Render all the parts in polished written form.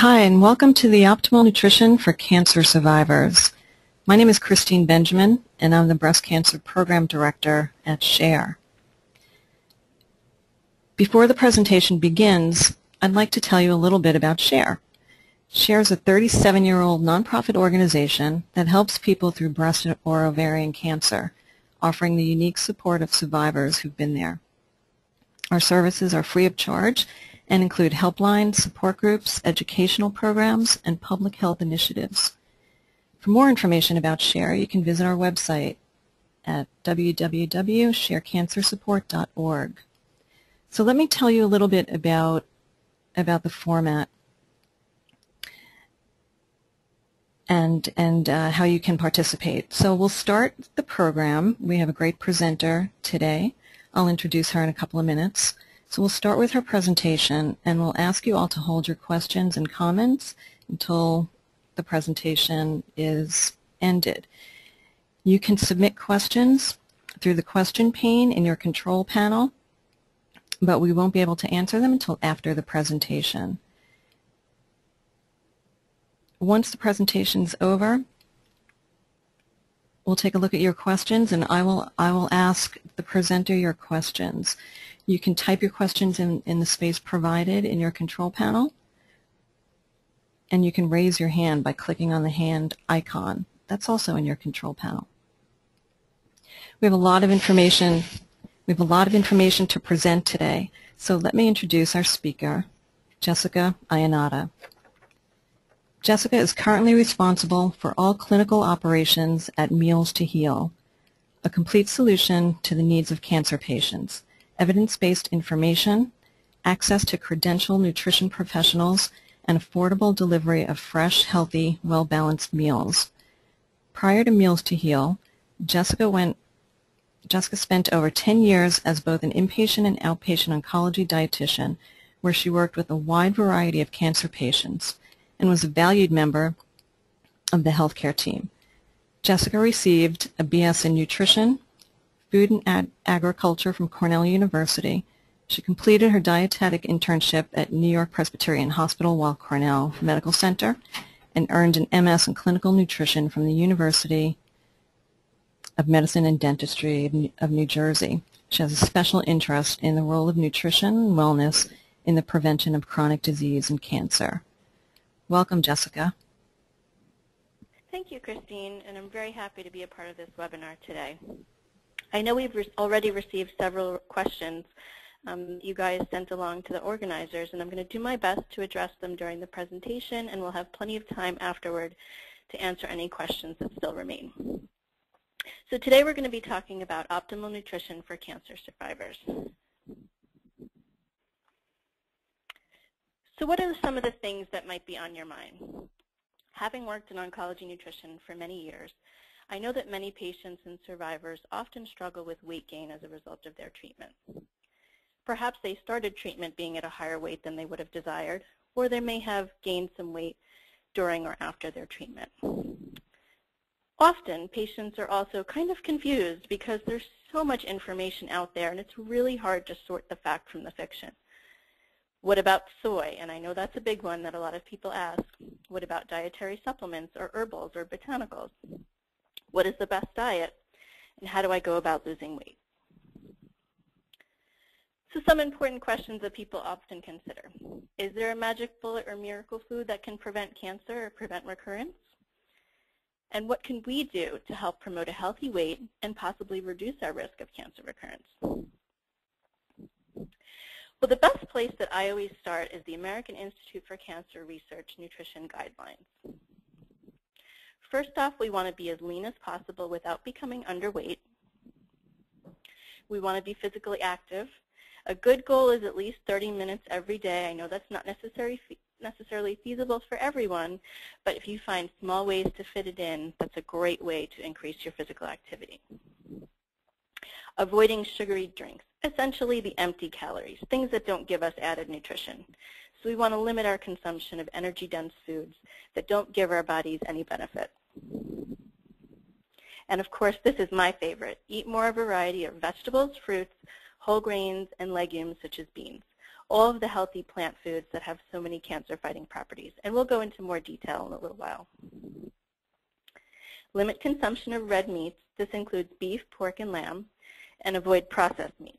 Hi, and welcome to the Optimal Nutrition for Cancer Survivors. My name is Christine Benjamin, and I'm the Breast Cancer Program Director at SHARE. Before the presentation begins, I'd like to tell you a little bit about SHARE. SHARE is a 37-year-old nonprofit organization that helps people through breast or ovarian cancer, offering the unique support of survivors who've been there. Our services are free of charge and include helplines, support groups, educational programs, and public health initiatives. For more information about SHARE, you can visit our website at www.sharecancersupport.org. So let me tell you a little bit about the format and how you can participate. So we'll start the program. We have a great presenter today. I'll introduce her in a couple of minutes. So we'll start with her presentation, and we'll ask you all to hold your questions and comments until the presentation is ended. You can submit questions through the question pane in your control panel, but we won't be able to answer them until after the presentation. Once the presentation's over, we'll take a look at your questions, and I will ask the presenter your questions. You can type your questions in the space provided in your control panel, and you can raise your hand by clicking on the hand icon. That's also in your control panel. We have a lot of information. We have a lot of information to present today. So let me introduce our speaker, Jessica Iannotta. Jessica is currently responsible for all clinical operations at Meals to Heal, a complete solution to the needs of cancer patients. Evidence-based information, access to credentialed nutrition professionals, and affordable delivery of fresh, healthy, well-balanced meals. Prior to Meals to Heal, Jessica spent over 10 years as both an inpatient and outpatient oncology dietitian, where she worked with a wide variety of cancer patients and was a valued member of the healthcare team. Jessica received a BS in nutrition, food and agriculture from Cornell University. She completed her dietetic internship at New York Presbyterian Hospital, Weill Cornell Medical Center, and earned an MS in clinical nutrition from the University of Medicine and Dentistry of New Jersey. She has a special interest in the role of nutrition and wellness in the prevention of chronic disease and cancer. Welcome, Jessica. Thank you, Christine, and I'm very happy to be a part of this webinar today. I know we've already received several questions you guys sent along to the organizers, and I'm going to do my best to address them during the presentation, and we'll have plenty of time afterward to answer any questions that still remain. So today we're going to be talking about optimal nutrition for cancer survivors. So what are some of the things that might be on your mind? Having worked in oncology nutrition for many years, I know that many patients and survivors often struggle with weight gain as a result of their treatment. Perhaps they started treatment being at a higher weight than they would have desired, or they may have gained some weight during or after their treatment. Often, patients are also kind of confused because there's so much information out there, and it's really hard to sort the fact from the fiction. What about soy? And I know that's a big one that a lot of people ask. What about dietary supplements or herbals or botanicals? What is the best diet, and how do I go about losing weight? So some important questions that people often consider. Is there a magic bullet or miracle food that can prevent cancer or prevent recurrence? And what can we do to help promote a healthy weight and possibly reduce our risk of cancer recurrence? Well, the best place that I always start is the American Institute for Cancer Research Nutrition Guidelines. First off, we want to be as lean as possible without becoming underweight. We want to be physically active. A good goal is at least 30 minutes every day. I know that's not necessarily feasible for everyone, but if you find small ways to fit it in, that's a great way to increase your physical activity. Avoiding sugary drinks, essentially the empty calories, things that don't give us added nutrition. So we want to limit our consumption of energy-dense foods that don't give our bodies any benefit. And of course, this is my favorite. Eat more variety of vegetables, fruits, whole grains, and legumes such as beans. all of the healthy plant foods that have so many cancer-fighting properties. And we'll go into more detail in a little while. Limit consumption of red meats. This includes beef, pork, and lamb, and avoid processed meats.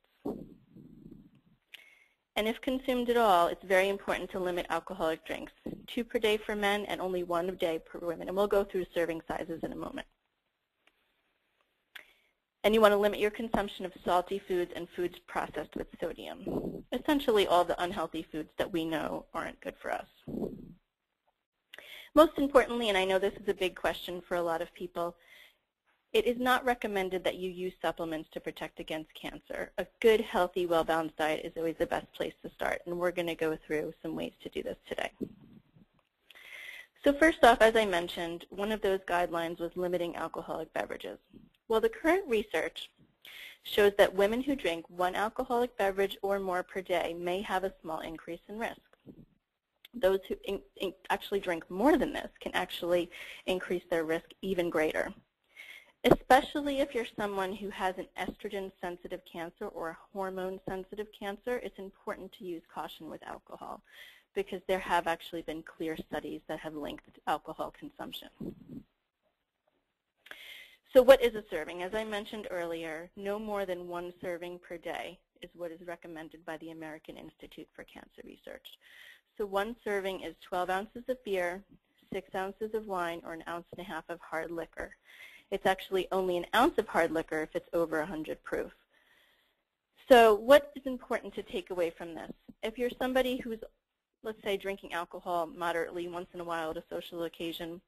And if consumed at all, it's very important to limit alcoholic drinks, 2 per day for men and only 1 a day for women. And we'll go through serving sizes in a moment. And you want to limit your consumption of salty foods and foods processed with sodium, essentially all the unhealthy foods that we know aren't good for us. Most importantly, and I know this is a big question for a lot of people, it is not recommended that you use supplements to protect against cancer. A good, healthy, well-balanced diet is always the best place to start, and we're going to go through some ways to do this today. So first off, as I mentioned, one of those guidelines was limiting alcoholic beverages. Well, the current research shows that women who drink 1 alcoholic beverage or more per day may have a small increase in risk. Those who actually drink more than this can actually increase their risk even greater, especially if you're someone who has an estrogen-sensitive cancer or a hormone-sensitive cancer. It's important to use caution with alcohol because there have actually been clear studies that have linked alcohol consumption. So what is a serving? As I mentioned earlier, no more than 1 serving per day is what is recommended by the American Institute for Cancer Research. So 1 serving is 12 ounces of beer, 6 ounces of wine, or 1.5 ounces of hard liquor. It's actually only 1 ounce of hard liquor if it's over 100 proof. So what is important to take away from this? If you're somebody who's, let's say, drinking alcohol moderately once in a while at a social occasion,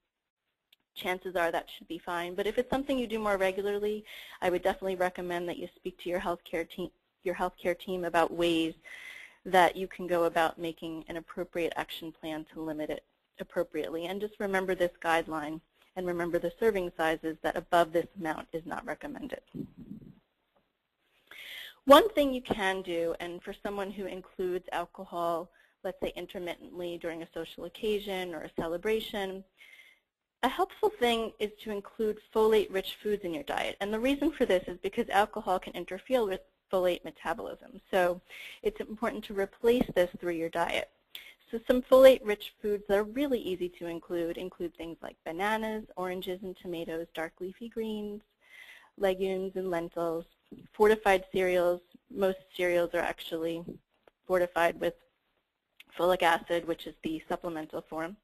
chances are that should be fine. But if it's something you do more regularly, I would definitely recommend that you speak to your healthcare team about ways that you can go about making an appropriate action plan to limit it appropriately. And just remember this guideline. And remember the serving sizes, that above this amount is not recommended. One thing you can do, and for someone who includes alcohol, let's say intermittently during a social occasion or a celebration, a helpful thing is to include folate-rich foods in your diet. And the reason for this is because alcohol can interfere with folate metabolism. So it's important to replace this through your diet. So some folate-rich foods that are really easy to include things like bananas, oranges and tomatoes, dark leafy greens, legumes and lentils, fortified cereals. Most cereals are actually fortified with folic acid, which is the supplemental form.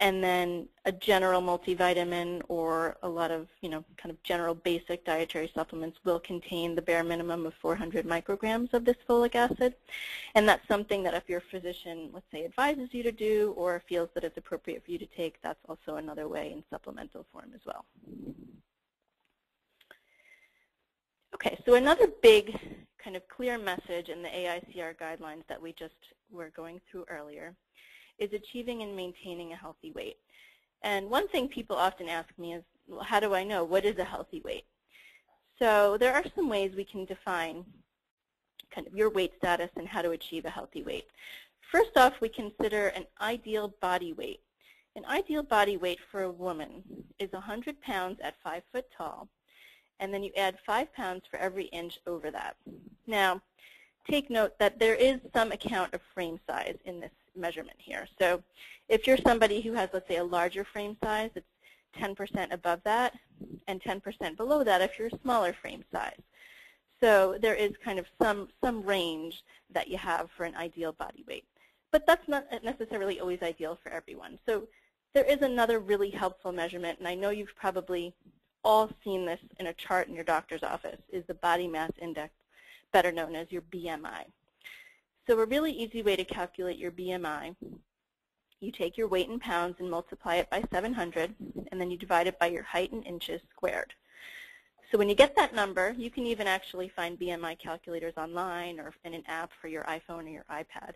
And then a general multivitamin or a lot of, kind of general basic dietary supplements will contain the bare minimum of 400 micrograms of this folic acid. And that's something that if your physician, let's say, advises you to do or feels that it's appropriate for you to take, that's also another way in supplemental form as well. Okay, so another big kind of clear message in the AICR guidelines that we just were going through earlier is achieving and maintaining a healthy weight. And one thing people often ask me is, well, how do I know what is a healthy weight? So there are some ways we can define kind of your weight status and how to achieve a healthy weight. First off, we consider an ideal body weight. An ideal body weight for a woman is 100 pounds at 5 foot tall, and then you add 5 pounds for every inch over that. Now, take note that there is some account of frame size in this measurement here. So if you're somebody who has, let's say, a larger frame size, it's 10% above that and 10% below that if you're a smaller frame size. So there is kind of some range that you have for an ideal body weight. But that's not necessarily always ideal for everyone. So there is another really helpful measurement, and I know you've probably all seen this in a chart in your doctor's office, is the body mass index, better known as your BMI. So a really easy way to calculate your BMI, you take your weight in pounds and multiply it by 700, and then you divide it by your height in inches squared. So when you get that number, you can even actually find BMI calculators online or in an app for your iPhone or your iPad.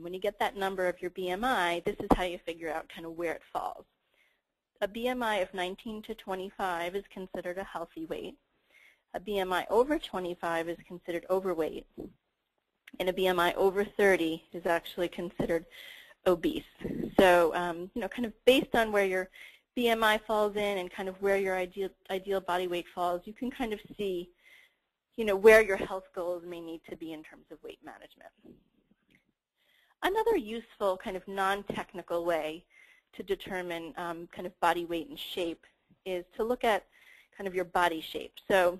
When you get that number of your BMI, this is how you figure out kind of where it falls. A BMI of 19 to 25 is considered a healthy weight. A BMI over 25 is considered overweight. And a BMI over 30 is actually considered obese. So, kind of based on where your BMI falls in and kind of where your ideal body weight falls, you can kind of see, where your health goals may need to be in terms of weight management. Another useful kind of non-technical way to determine kind of body weight and shape is to look at kind of your body shape. So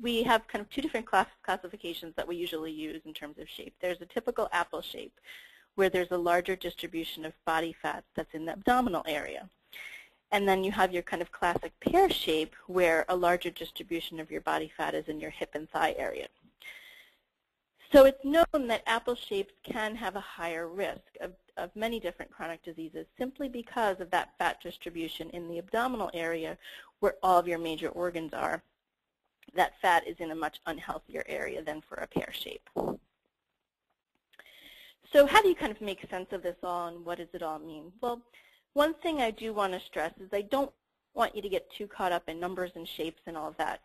we have kind of two different classifications that we usually use in terms of shape. There's a typical apple shape where there's a larger distribution of body fat that's in the abdominal area. And then you have your kind of classic pear shape where a larger distribution of your body fat is in your hip and thigh area. So it's known that apple shapes can have a higher risk of many different chronic diseases simply because of that fat distribution in the abdominal area where all of your major organs are. That fat is in a much unhealthier area than for a pear shape. So how do you kind of make sense of this all and what does it all mean? Well, one thing I do want to stress is I don't want you to get too caught up in numbers and shapes and all of that.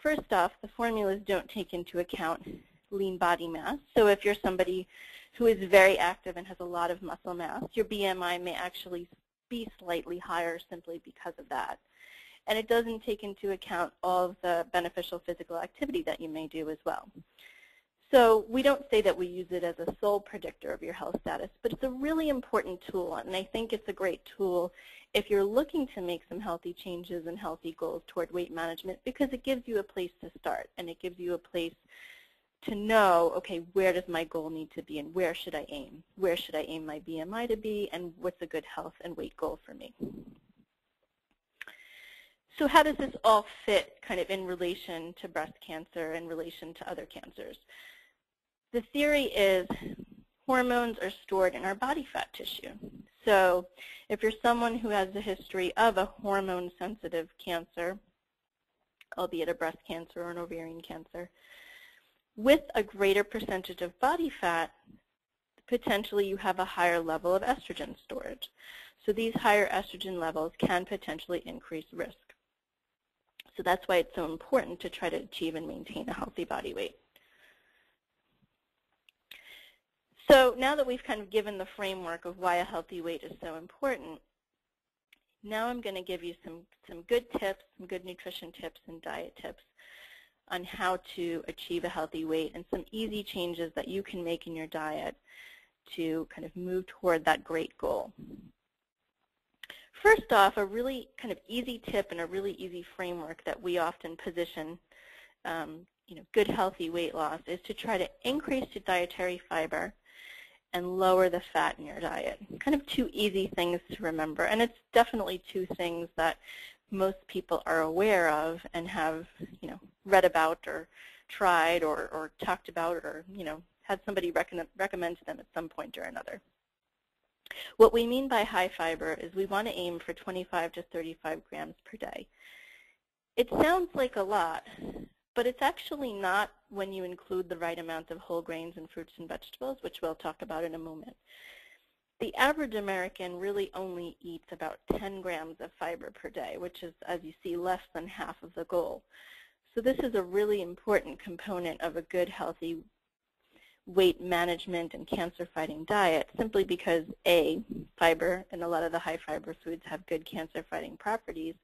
First off, the formulas don't take into account lean body mass. So if you're somebody who is very active and has a lot of muscle mass, your BMI may actually be slightly higher simply because of that. And it doesn't take into account all of the beneficial physical activity that you may do as well. So we don't say that we use it as a sole predictor of your health status, but it's a really important tool, and I think it's a great tool if you're looking to make some healthy changes and healthy goals toward weight management, because it gives you a place to start, and it gives you a place to know, okay, where does my goal need to be and where should I aim? Where should I aim my BMI to be, and what's a good health and weight goal for me? So how does this all fit kind of in relation to breast cancer, in relation to other cancers? The theory is hormones are stored in our body fat tissue. So if you're someone who has a history of a hormone-sensitive cancer, albeit a breast cancer or an ovarian cancer, with a greater percentage of body fat, potentially you have a higher level of estrogen storage. So these higher estrogen levels can potentially increase risk. So that's why it's so important to try to achieve and maintain a healthy body weight. So now that we've kind of given the framework of why a healthy weight is so important, now I'm going to give you some good tips, some good nutrition tips and diet tips on how to achieve a healthy weight and some easy changes that you can make in your diet to kind of move toward that great goal. First off, a really kind of easy tip and a really easy framework that we often position good healthy weight loss is to try to increase your dietary fiber and lower the fat in your diet. Kind of two easy things to remember, and it's definitely two things that most people are aware of and have, read about or tried or talked about or, had somebody recommend to them at some point or another. What we mean by high fiber is we want to aim for 25 to 35 grams per day. It sounds like a lot, but it's actually not when you include the right amount of whole grains and fruits and vegetables, which we'll talk about in a moment. The average American really only eats about 10 grams of fiber per day, which is, as you see, less than half of the goal. So this is a really important component of a good, healthy weight management and cancer-fighting diet, simply because A, fiber and a lot of the high-fiber foods have good cancer-fighting properties,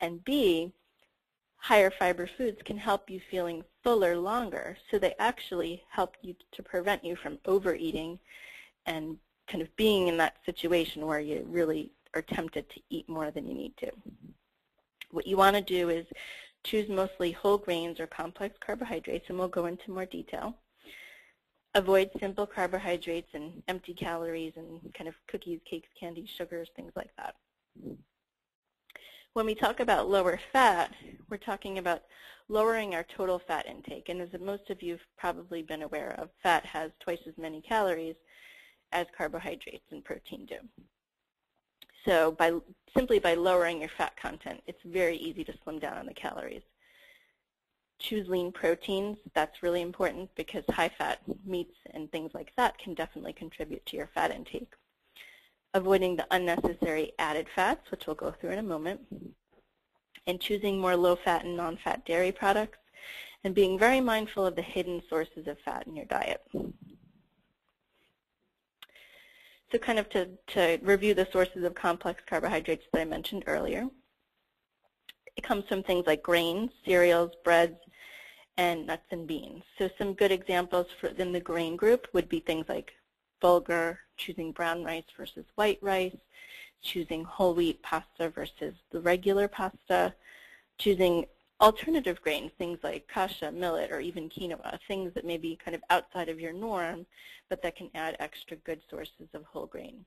and B, higher fiber foods can help you feeling fuller longer, so they actually help you to prevent you from overeating and kind of being in that situation where you really are tempted to eat more than you need to. What you want to do is choose mostly whole grains or complex carbohydrates, and we'll go into more detail. Avoid simple carbohydrates and empty calories and kind of cookies, cakes, candies, sugars, things like that. When we talk about lower fat, we're talking about lowering our total fat intake. And as most of you have probably been aware of, fat has twice as many calories as carbohydrates and protein do. So simply by lowering your fat content, it's very easy to slim down on the calories. Choose lean proteins. That's really important because high-fat meats and things like that can definitely contribute to your fat intake. Avoiding the unnecessary added fats, which we'll go through in a moment, and choosing more low-fat and non-fat dairy products, and being very mindful of the hidden sources of fat in your diet. So kind of to review the sources of complex carbohydrates that I mentioned earlier, it comes from things like grains, cereals, breads, and nuts and beans. So some good examples in the grain group would be things like bulgur, choosing brown rice versus white rice, choosing whole wheat pasta versus the regular pasta, choosing alternative grains, things like kasha, millet, or even quinoa, things that may be kind of outside of your norm, but that can add extra good sources of whole grain.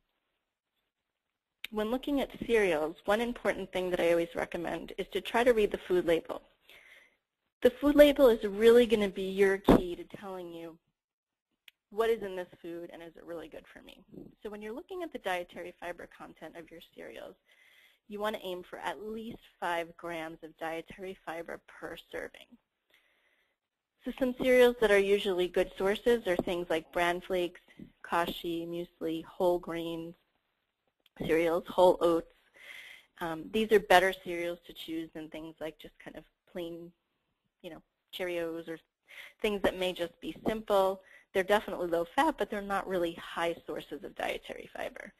When looking at cereals, one important thing that I always recommend is to try to read the food label. The food label is really going to be your key to telling you what is in this food and is it really good for me. So when you're looking at the dietary fiber content of your cereals, you want to aim for at least 5 grams of dietary fiber per serving. So some cereals that are usually good sources are things like bran flakes, kashi, muesli, whole grains, cereals, whole oats. These are better cereals to choose than things like just kind of plain, you know, Cheerios or things that may just be simple. They're definitely low fat, but they're not really high sources of dietary fiber.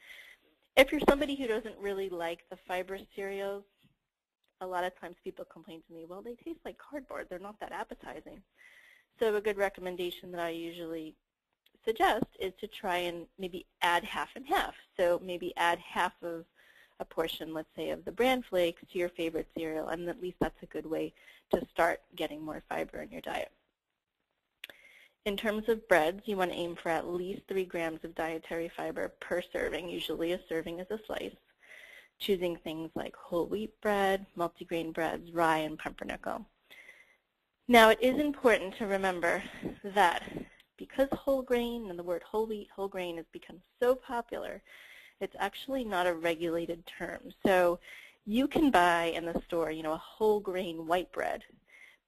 If you're somebody who doesn't really like the fiber cereals, a lot of times people complain to me, well, they taste like cardboard. They're not that appetizing. So a good recommendation that I usually suggest is to try and maybe add half and half. So maybe add half of a portion, let's say, of the bran flakes to your favorite cereal, and at least that's a good way to start getting more fiber in your diet. In terms of breads, you want to aim for at least 3 grams of dietary fiber per serving. Usually a serving is a slice. Choosing things like whole wheat bread, multigrain breads, rye, and pumpernickel. Now, it is important to remember that because whole grain and the word whole wheat, whole grain has become so popular, it's actually not a regulated term. So you can buy in the store, you know, a whole grain white bread,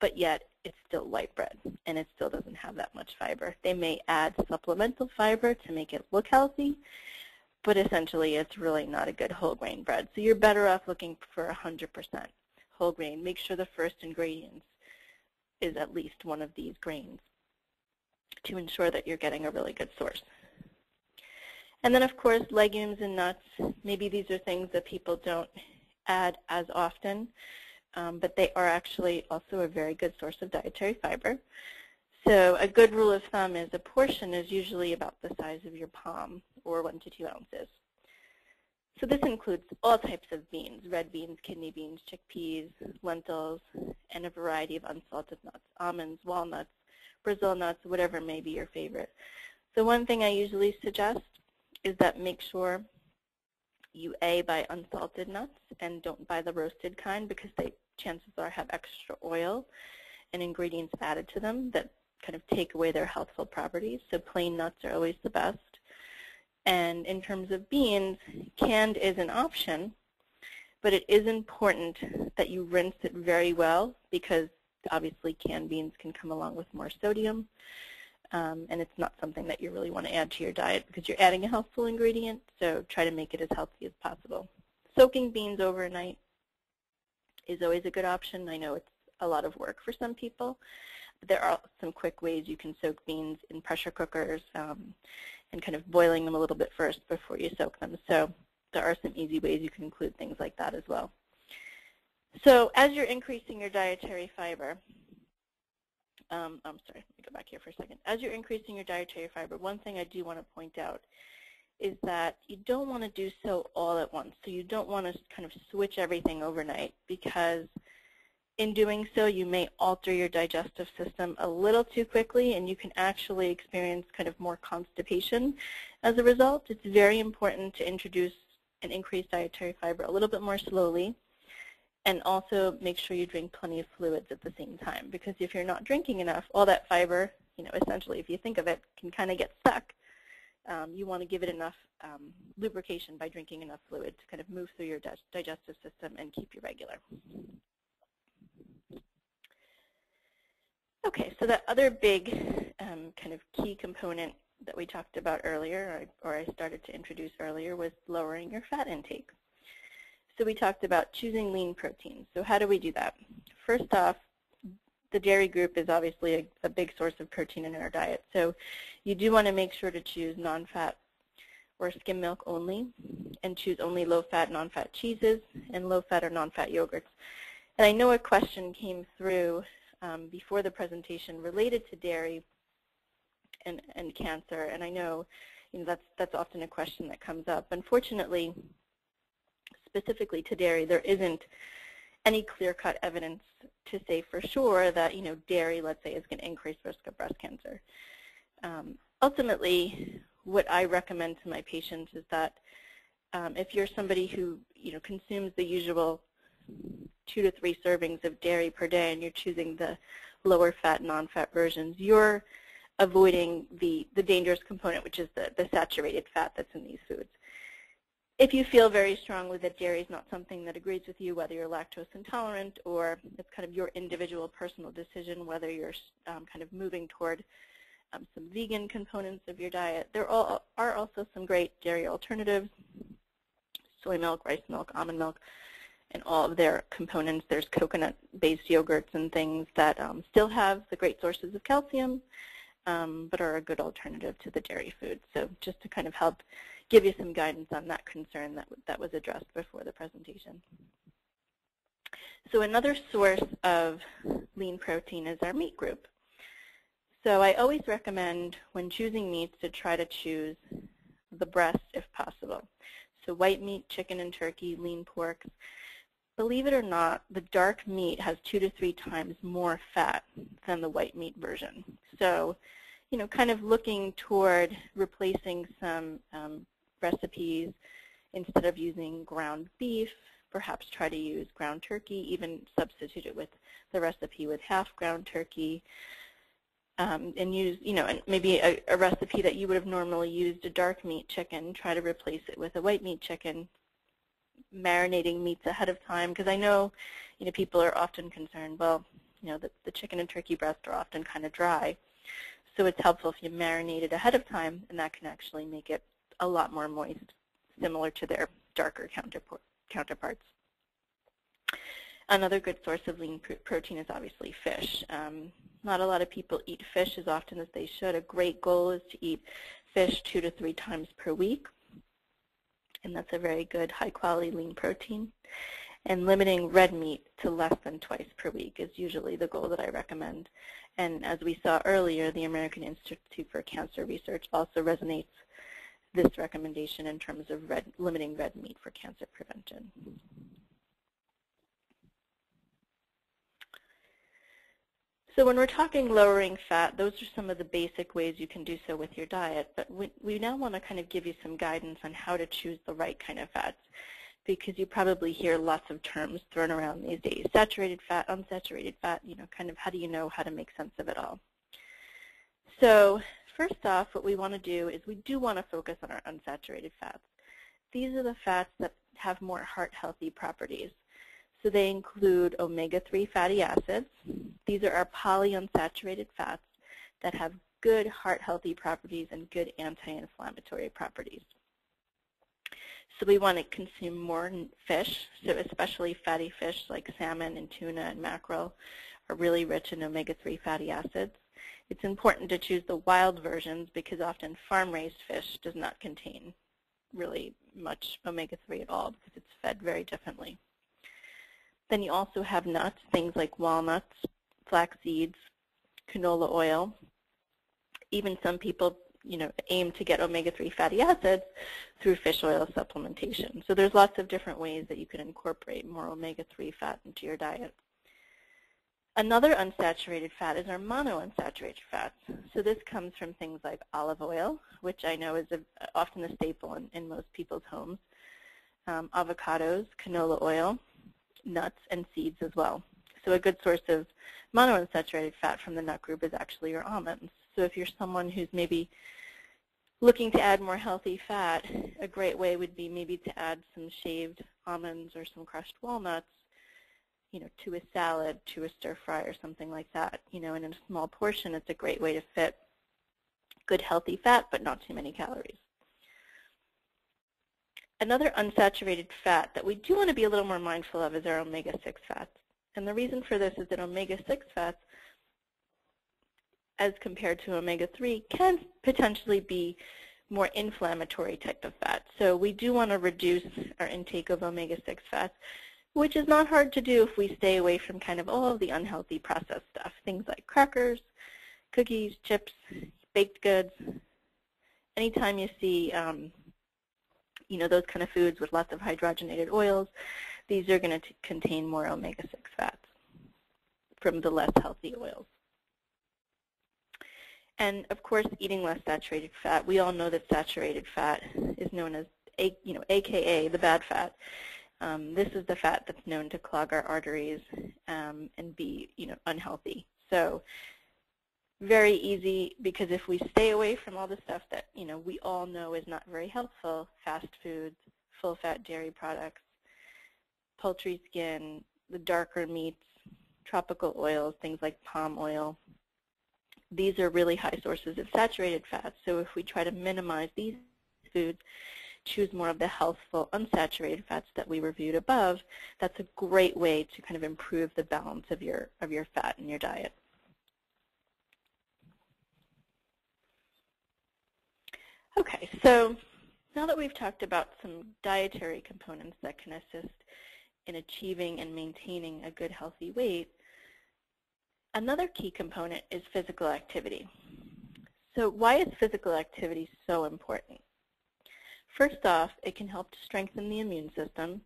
but yet it's still white bread, and it still doesn't have that much fiber. They may add supplemental fiber to make it look healthy, but essentially it's really not a good whole grain bread. So you're better off looking for 100% whole grain. Make sure the first ingredient is at least one of these grains to ensure that you're getting a really good source. And then, of course, legumes and nuts. Maybe these are things that people don't add as often. But they are actually also a very good source of dietary fiber. So a good rule of thumb is a portion is usually about the size of your palm, or 1 to 2 ounces. So this includes all types of beans, red beans, kidney beans, chickpeas, lentils, and a variety of unsalted nuts, almonds, walnuts, Brazil nuts, whatever may be your favorite. So one thing I usually suggest is that make sure you, A, buy unsalted nuts and don't buy the roasted kind because they, chances are, have extra oil and ingredients added to them that kind of take away their healthful properties. So plain nuts are always the best. And in terms of beans, canned is an option, but it is important that you rinse it very well because obviously canned beans can come along with more sodium. And it's not something that you really want to add to your diet because you're adding a healthful ingredient, so try to make it as healthy as possible. Soaking beans overnight is always a good option. I know it's a lot of work for some people. There are some quick ways you can soak beans in pressure cookers and kind of boiling them a little bit first before you soak them. So there are some easy ways you can include things like that as well. So as you're increasing your dietary fiber, I'm sorry, let me go back here for a second. As you're increasing your dietary fiber, one thing I do want to point out is that you don't want to do so all at once. So you don't want to kind of switch everything overnight because in doing so, you may alter your digestive system a little too quickly and you can actually experience kind of more constipation as a result. It's very important to introduce and increase dietary fiber a little bit more slowly. And also make sure you drink plenty of fluids at the same time, because if you're not drinking enough, all that fiber, you know, essentially, if you think of it, can kind of get stuck. You want to give it enough lubrication by drinking enough fluid to kind of move through your digestive system and keep you regular. Okay, so the other big kind of key component that we talked about earlier, or I started to introduce earlier, was lowering your fat intake. So we talked about choosing lean proteins. So how do we do that? First off, the dairy group is obviously a big source of protein in our diet. So you do want to make sure to choose non-fat or skim milk only, and choose only low-fat, non-fat cheeses and low-fat or non-fat yogurts. And I know a question came through before the presentation related to dairy and cancer, and I know you know, that's often a question that comes up. Unfortunately, specifically to dairy, there isn't any clear-cut evidence to say for sure that, you know, dairy, let's say, is going to increase risk of breast cancer. Ultimately, what I recommend to my patients is that if you're somebody who, you know, consumes the usual 2 to 3 servings of dairy per day and you're choosing the lower-fat, non-fat versions, you're avoiding the dangerous component, which is the saturated fat that's in these foods. If you feel very strongly that dairy is not something that agrees with you, whether you're lactose intolerant or it's kind of your individual personal decision, whether you're kind of moving toward some vegan components of your diet, there are also some great dairy alternatives, soy milk, rice milk, almond milk, and all of their components. There's coconut-based yogurts and things that still have the great sources of calcium, but are a good alternative to the dairy food. So just to kind of help give you some guidance on that concern that was addressed before the presentation. So another source of lean protein is our meat group. So I always recommend when choosing meats to try to choose the breast if possible. So white meat, chicken and turkey, lean pork. Believe it or not, the dark meat has 2 to 3 times more fat than the white meat version. So, you know, kind of looking toward replacing some recipes, instead of using ground beef, perhaps try to use ground turkey, even substitute it with the recipe with half ground turkey, and use, you know, and maybe a recipe that you would have normally used a dark meat chicken, try to replace it with a white meat chicken, marinating meats ahead of time, because I know, you know, people are often concerned, well, you know, the chicken and turkey breast are often kind of dry. So it's helpful if you marinate it ahead of time, and that can actually make it a lot more moist, similar to their darker counterparts. Another good source of lean protein is obviously fish. Not a lot of people eat fish as often as they should. A great goal is to eat fish 2 to 3 times per week, and that's a very good high-quality lean protein. And limiting red meat to less than twice per week is usually the goal that I recommend. And as we saw earlier, the American Institute for Cancer Research also resonates this recommendation in terms of limiting red meat for cancer prevention. So when we're talking lowering fat, those are some of the basic ways you can do so with your diet. But we now want to kind of give you some guidance on how to choose the right kind of fats, because you probably hear lots of terms thrown around these days. Saturated fat, unsaturated fat, you know, kind of how do you know how to make sense of it all? So first off, what we want to do is we do want to focus on our unsaturated fats. These are the fats that have more heart-healthy properties. So they include omega-3 fatty acids. These are our polyunsaturated fats that have good heart-healthy properties and good anti-inflammatory properties. So we want to consume more fish, so especially fatty fish like salmon and tuna and mackerel are really rich in omega-3 fatty acids. It's important to choose the wild versions because often farm-raised fish does not contain really much omega-3 at all because it's fed very differently. Then you also have nuts, things like walnuts, flax seeds, canola oil. Even some people, you know, aim to get omega-3 fatty acids through fish oil supplementation. So there's lots of different ways that you can incorporate more omega-3 fat into your diet. Another unsaturated fat is our monounsaturated fats. So this comes from things like olive oil, which I know is often a staple in most people's homes, avocados, canola oil, nuts, and seeds as well. So a good source of monounsaturated fat from the nut group is actually your almonds. So if you're someone who's maybe looking to add more healthy fat, a great way would be maybe to add some shaved almonds or some crushed walnuts, you know, to a salad, to a stir fry or something like that. You know, and in a small portion, it's a great way to fit good healthy fat but not too many calories. Another unsaturated fat that we do want to be a little more mindful of is our omega-6 fats. And the reason for this is that omega-6 fats, as compared to omega-3, can potentially be more inflammatory type of fat. So we do want to reduce our intake of omega-6 fats, which is not hard to do if we stay away from kind of all of the unhealthy processed stuff, things like crackers, cookies, chips, baked goods, anytime you see you know, those kind of foods with lots of hydrogenated oils, these are going to contain more omega-6 fats from the less healthy oils. And of course, eating less saturated fat. We all know that saturated fat is known as, you know, AKA the bad fat. This is the fat that's known to clog our arteries and be, you know, unhealthy. So very easy, because if we stay away from all the stuff that, you know, we all know is not very helpful, fast foods, full-fat dairy products, poultry skin, the darker meats, tropical oils, things like palm oil, these are really high sources of saturated fats. So if we try to minimize these foods, choose more of the healthful unsaturated fats that we reviewed above, that's a great way to kind of improve the balance of your fat in your diet. Okay, so now that we've talked about some dietary components that can assist in achieving and maintaining a good healthy weight, another key component is physical activity. So why is physical activity so important? First off, it can help to strengthen the immune system,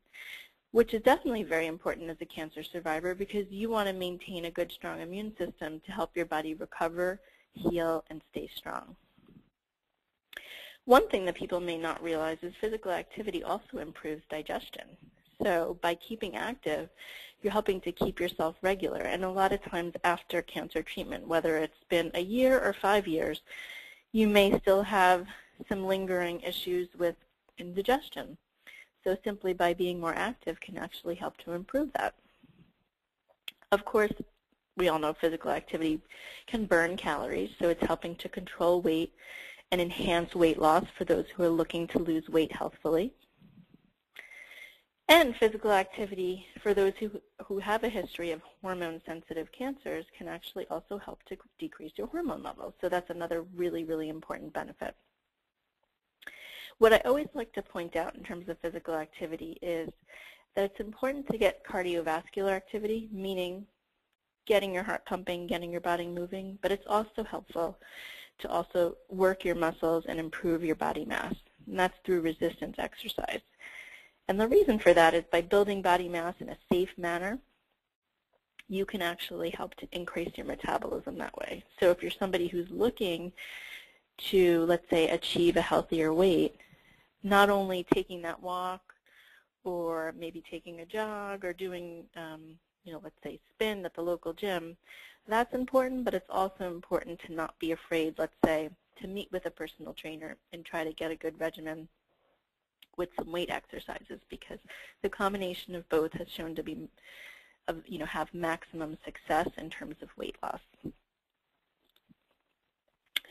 which is definitely very important as a cancer survivor, because you want to maintain a good, strong immune system to help your body recover, heal, and stay strong. One thing that people may not realize is physical activity also improves digestion. So by keeping active, you're helping to keep yourself regular. And a lot of times after cancer treatment, whether it's been a year or 5 years, you may still have some lingering issues with indigestion. So simply by being more active can actually help to improve that. Of course, we all know physical activity can burn calories, so it's helping to control weight and enhance weight loss for those who are looking to lose weight healthfully. And physical activity for those who have a history of hormone-sensitive cancers can actually also help to decrease your hormone levels. So that's another really, really important benefit. What I always like to point out in terms of physical activity is that it's important to get cardiovascular activity, meaning getting your heart pumping, getting your body moving, but it's also helpful to also work your muscles and improve your body mass, and that's through resistance exercise. And the reason for that is by building body mass in a safe manner, you can actually help to increase your metabolism that way. So if you're somebody who's looking to, let's say, achieve a healthier weight, not only taking that walk or maybe taking a jog or doing, you know, let's say spin at the local gym, that's important, but it's also important to not be afraid, let's say, to meet with a personal trainer and try to get a good regimen with some weight exercises, because the combination of both has shown to be, you know, have maximum success in terms of weight loss.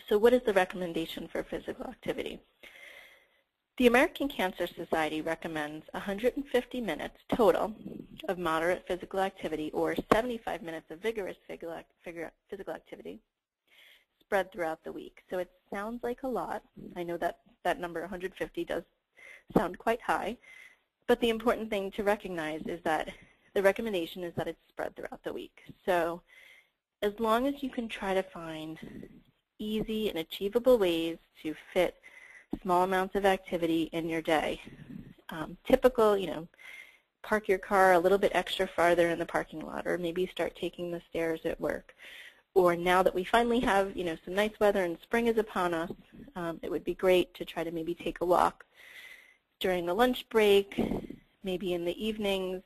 So what is the recommendation for physical activity? The American Cancer Society recommends 150 minutes total of moderate physical activity, or 75 minutes of vigorous physical activity spread throughout the week. So it sounds like a lot. I know that that number 150 does sound quite high, but the important thing to recognize is that the recommendation is that it's spread throughout the week. So as long as you can try to find easy and achievable ways to fit small amounts of activity in your day. Typical, you know, park your car a little bit extra farther in the parking lot, or maybe start taking the stairs at work. Or now that we finally have, you know, some nice weather and spring is upon us, it would be great to try to maybe take a walk during the lunch break, maybe in the evenings,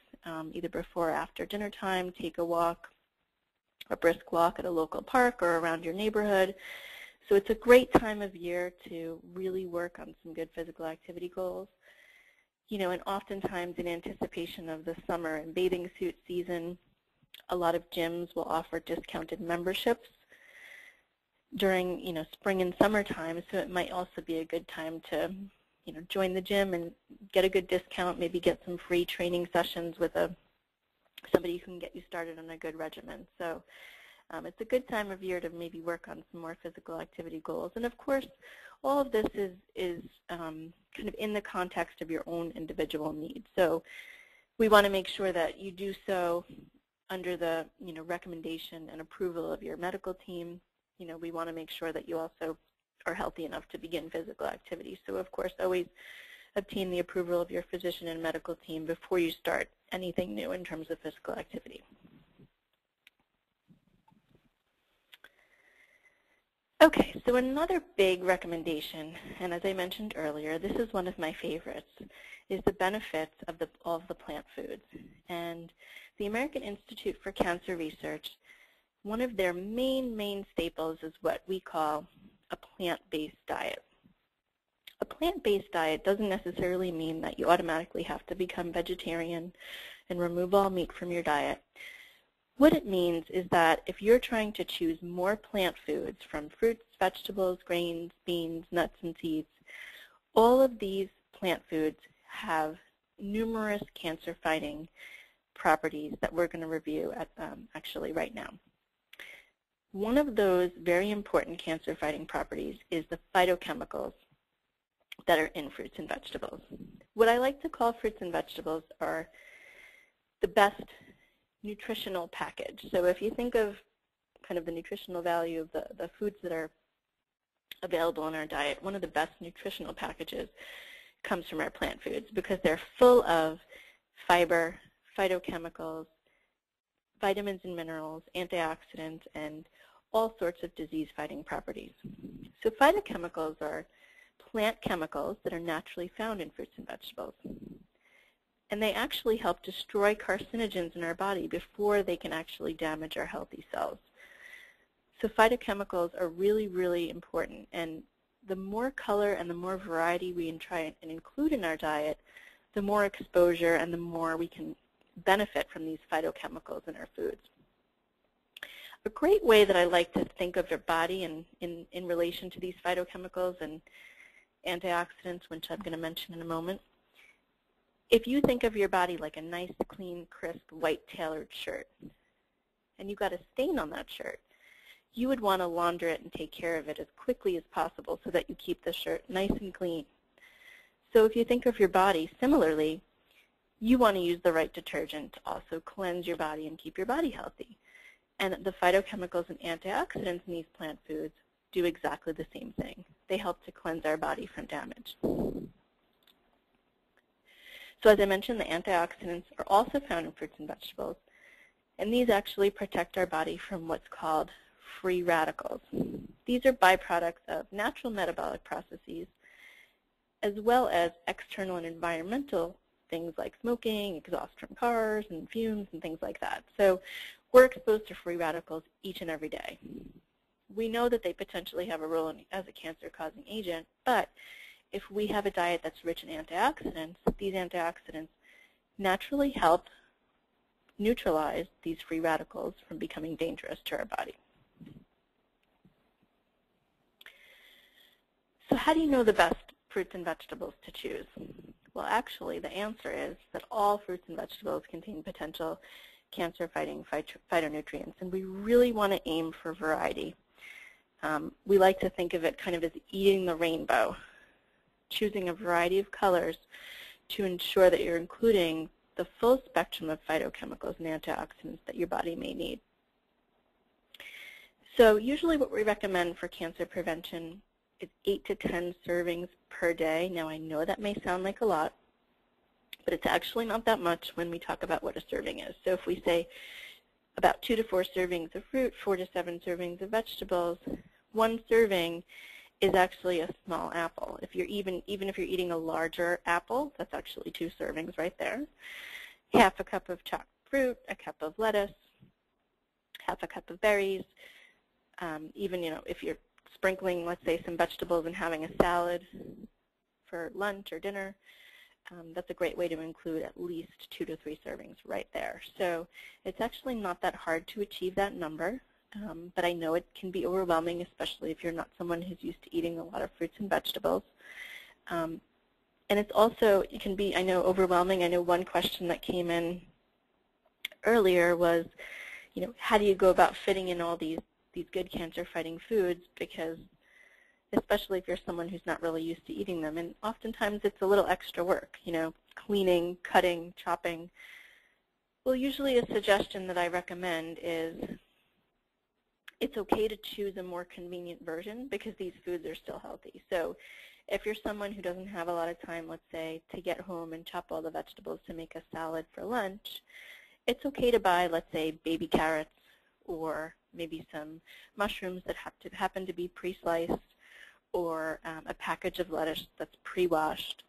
either before or after dinner time, take a walk, a brisk walk at a local park or around your neighborhood. So it's a great time of year to really work on some good physical activity goals. You know, and oftentimes in anticipation of the summer and bathing suit season, a lot of gyms will offer discounted memberships during, you know, spring and summertime. So it might also be a good time to, you know, join the gym and get a good discount, maybe get some free training sessions with somebody who can get you started on a good regimen. So it's a good time of year to maybe work on some more physical activity goals. And of course, all of this is kind of in the context of your own individual needs. So we want to make sure that you do so under the, you know, recommendation and approval of your medical team. You know, we want to make sure that you also are healthy enough to begin physical activity. So of course, always obtain the approval of your physician and medical team before you start anything new in terms of physical activity. Okay, so another big recommendation, and as I mentioned earlier, this is one of my favorites, is the benefits of all of the plant foods. And the American Institute for Cancer Research, one of their main staples is what we call a plant-based diet. A plant-based diet doesn't necessarily mean that you automatically have to become vegetarian and remove all meat from your diet. What it means is that if you're trying to choose more plant foods from fruits, vegetables, grains, beans, nuts, and seeds, all of these plant foods have numerous cancer-fighting properties that we're going to review at, actually right now. One of those very important cancer-fighting properties is the phytochemicals that are in fruits and vegetables. What I like to call fruits and vegetables are the best nutritional package. So if you think of kind of the nutritional value of the foods that are available in our diet, one of the best nutritional packages comes from our plant foods because they're full of fiber, phytochemicals, vitamins and minerals, antioxidants, and all sorts of disease-fighting properties. So phytochemicals are plant chemicals that are naturally found in fruits and vegetables. And they actually help destroy carcinogens in our body before they can actually damage our healthy cells. So phytochemicals are really important. And the more color and the more variety we try and include in our diet, the more exposure and the more we can benefit from these phytochemicals in our foods. A great way that I like to think of your body in relation to these phytochemicals and antioxidants, which I'm going to mention in a moment. If you think of your body like a nice, clean, crisp, white tailored shirt, and you got a stain on that shirt, you would want to launder it and take care of it as quickly as possible so that you keep the shirt nice and clean. So if you think of your body similarly, you want to use the right detergent to also cleanse your body and keep your body healthy. And the phytochemicals and antioxidants in these plant foods do exactly the same thing. They help to cleanse our body from damage. So as I mentioned, the antioxidants are also found in fruits and vegetables, and these actually protect our body from what's called free radicals. These are byproducts of natural metabolic processes, as well as external and environmental things like smoking, exhaust from cars, and fumes, and things like that. So we're exposed to free radicals each and every day. We know that they potentially have a role as a cancer-causing agent, but if we have a diet that's rich in antioxidants, these antioxidants naturally help neutralize these free radicals from becoming dangerous to our body. So how do you know the best fruits and vegetables to choose? Well, actually, the answer is that all fruits and vegetables contain potential cancer-fighting phytonutrients, and we really want to aim for variety. We like to think of it kind of as eating the rainbow, choosing a variety of colors to ensure that you're including the full spectrum of phytochemicals and antioxidants that your body may need. So usually what we recommend for cancer prevention is 8 to 10 servings per day. Now I know that may sound like a lot, but it's actually not that much when we talk about what a serving is. So if we say about 2 to 4 servings of fruit, 4 to 7 servings of vegetables, 1 serving is actually a small apple. If you're even if you're eating a larger apple, that's actually 2 servings right there. Half a cup of chopped fruit, a cup of lettuce, half a cup of berries. Even if you're sprinkling, let's say, some vegetables and having a salad for lunch or dinner, that's a great way to include at least 2 to 3 servings right there. So it's actually not that hard to achieve that number. But I know it can be overwhelming, especially if you're not someone who's used to eating a lot of fruits and vegetables. And it's also, it can be, I know, overwhelming. I know one question that came in earlier was, how do you go about fitting in all these good cancer-fighting foods? Because especially if you're someone who's not really used to eating them, and oftentimes it's a little extra work, cleaning, cutting, chopping. Well, usually a suggestion that I recommend is it's okay to choose a more convenient version because these foods are still healthy. So if you're someone who doesn't have a lot of time, let's say, to get home and chop all the vegetables to make a salad for lunch, it's okay to buy, let's say, baby carrots or maybe some mushrooms that happen to be pre-sliced or a package of lettuce that's pre-washed.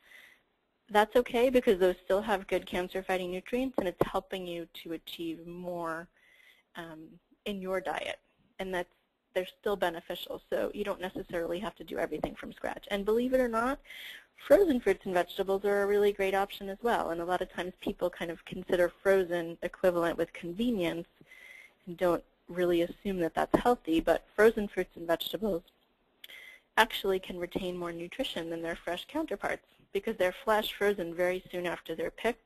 That's okay because those still have good cancer-fighting nutrients and it's helping you to achieve more in your diet. And they're still beneficial, so you don't necessarily have to do everything from scratch. And believe it or not, frozen fruits and vegetables are a really great option as well. And a lot of times people kind of consider frozen equivalent with convenience and don't really assume that that's healthy, but frozen fruits and vegetables actually can retain more nutrition than their fresh counterparts because they're flash frozen very soon after they're picked,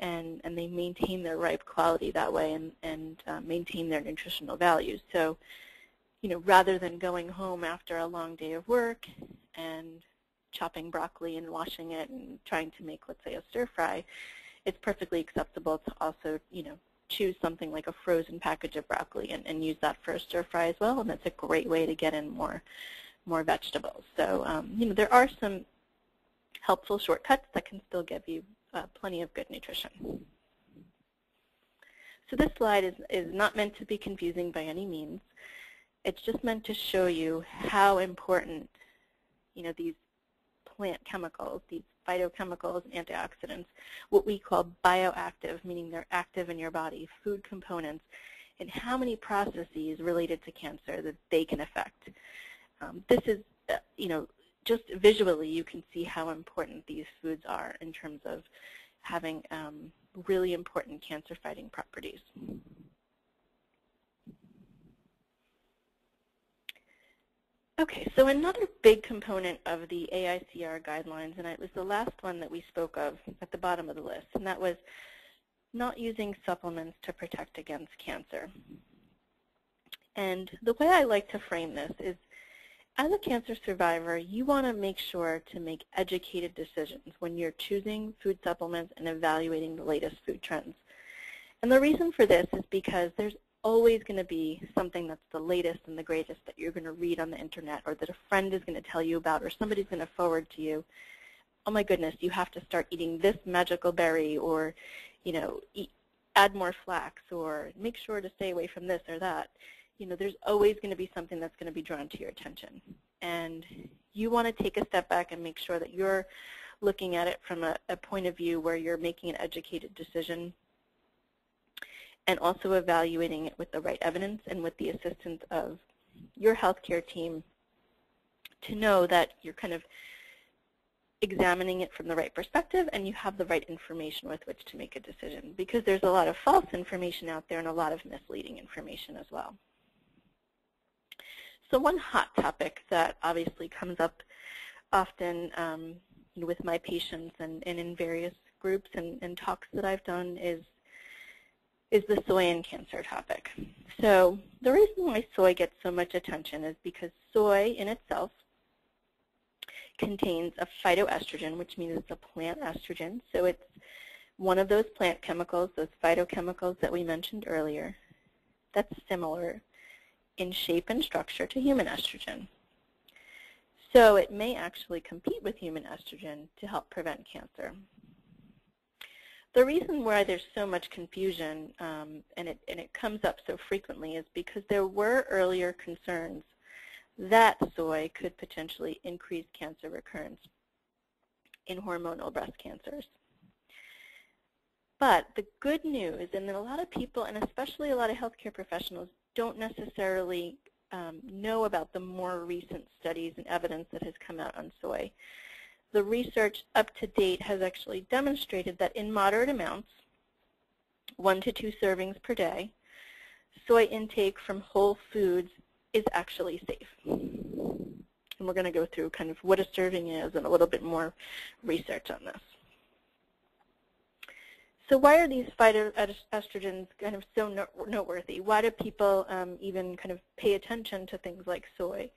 and they maintain their ripe quality that way and maintain their nutritional value. So, you know, rather than going home after a long day of work and chopping broccoli and washing it and trying to make, let's say, a stir fry, it's perfectly acceptable to also, you know, choose something like a frozen package of broccoli and use that for a stir fry as well, and that's a great way to get in more vegetables. So, you know, there are some helpful shortcuts that can still give you plenty of good nutrition. So this slide is not meant to be confusing by any means. It's just meant to show you how important, you know, these plant chemicals, these phytochemicals and antioxidants, what we call bioactive, meaning they're active in your body, food components, and how many processes related to cancer that they can affect. This is, you know, just visually you can see how important these foods are in terms of having really important cancer-fighting properties. Okay, so another big component of the AICR guidelines, and it was the last one that we spoke of at the bottom of the list, and that was not using supplements to protect against cancer. And the way I like to frame this is, as a cancer survivor, you want to make sure to make educated decisions when you're choosing food supplements and evaluating the latest food trends. And the reason for this is because there's always going to be something that's the latest and the greatest that you're going to read on the internet, or that a friend is going to tell you about, or somebody's going to forward to you, oh my goodness, you have to start eating this magical berry, or, you know, add more flax, or make sure to stay away from this or that. You know, there's always going to be something that's going to be drawn to your attention. And you want to take a step back and make sure that you're looking at it from a point of view where you're making an educated decision, and also evaluating it with the right evidence and with the assistance of your healthcare team to know that you're kind of examining it from the right perspective and you have the right information with which to make a decision, because there's a lot of false information out there and a lot of misleading information as well. So one hot topic that obviously comes up often with my patients and in various groups and talks that I've done is the soy and cancer topic. So the reason why soy gets so much attention is because soy in itself contains a phytoestrogen, which means it's a plant estrogen. So it's one of those plant chemicals, those phytochemicals that we mentioned earlier, that's similar in shape and structure to human estrogen. So it may actually compete with human estrogen to help prevent cancer. The reason why there's so much confusion and it comes up so frequently is because there were earlier concerns that soy could potentially increase cancer recurrence in hormonal breast cancers. But the good news, and that a lot of people, and especially a lot of healthcare professionals, don't necessarily know about the more recent studies and evidence that has come out on soy. The research up to date has actually demonstrated that in moderate amounts, 1 to 2 servings per day, soy intake from whole foods is actually safe. And we're going to go through kind of what a serving is and a little bit more research on this. So why are these phytoestrogens kind of so noteworthy? Why do people even kind of pay attention to things like soy?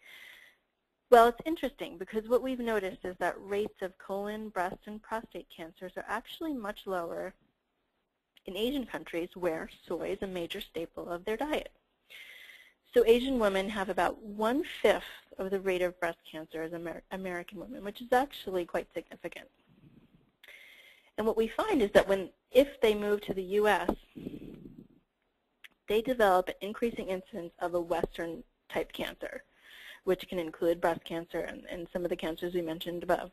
Well, it's interesting because what we've noticed is that rates of colon, breast, and prostate cancers are actually much lower in Asian countries where soy is a major staple of their diet. So Asian women have about 1/5 of the rate of breast cancer as American women, which is actually quite significant. And what we find is that if they move to the US, they develop an increasing incidence of a Western type cancer, which can include breast cancer and some of the cancers we mentioned above,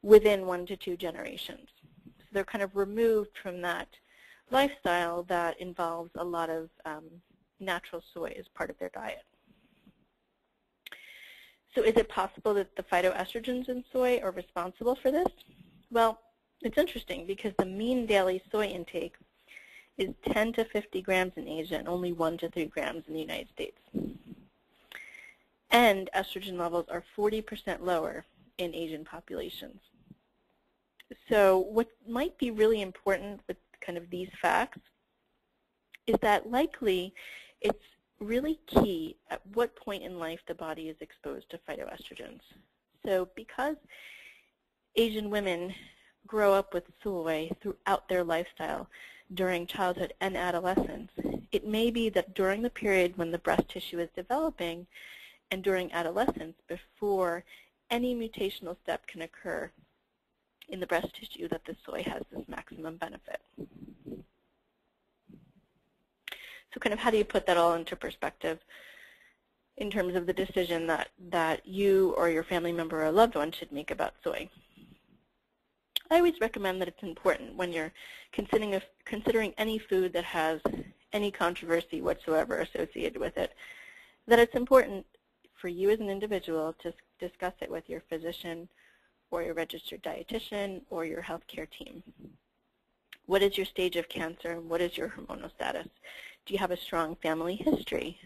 within 1 to 2 generations. So they're kind of removed from that lifestyle that involves a lot of natural soy as part of their diet. So is it possible that the phytoestrogens in soy are responsible for this? Well, it's interesting because the mean daily soy intake is 10 to 50 grams in Asia and only 1 to 3 grams in the United States. And estrogen levels are 40% lower in Asian populations. So what might be really important with kind of these facts is that likely it's really key at what point in life the body is exposed to phytoestrogens. So because Asian women grow up with soy throughout their lifestyle during childhood and adolescence, it may be that during the period when the breast tissue is developing and during adolescence, before any mutational step can occur in the breast tissue, that the soy has this maximum benefit. So kind of how do you put that all into perspective in terms of the decision that you or your family member or loved one should make about soy? I always recommend that it's important when you're considering any food that has any controversy whatsoever associated with it, that it's important for you as an individual to discuss it with your physician or your registered dietitian or your healthcare team. What is your stage of cancer and what is your hormonal status? Do you have a strong family history?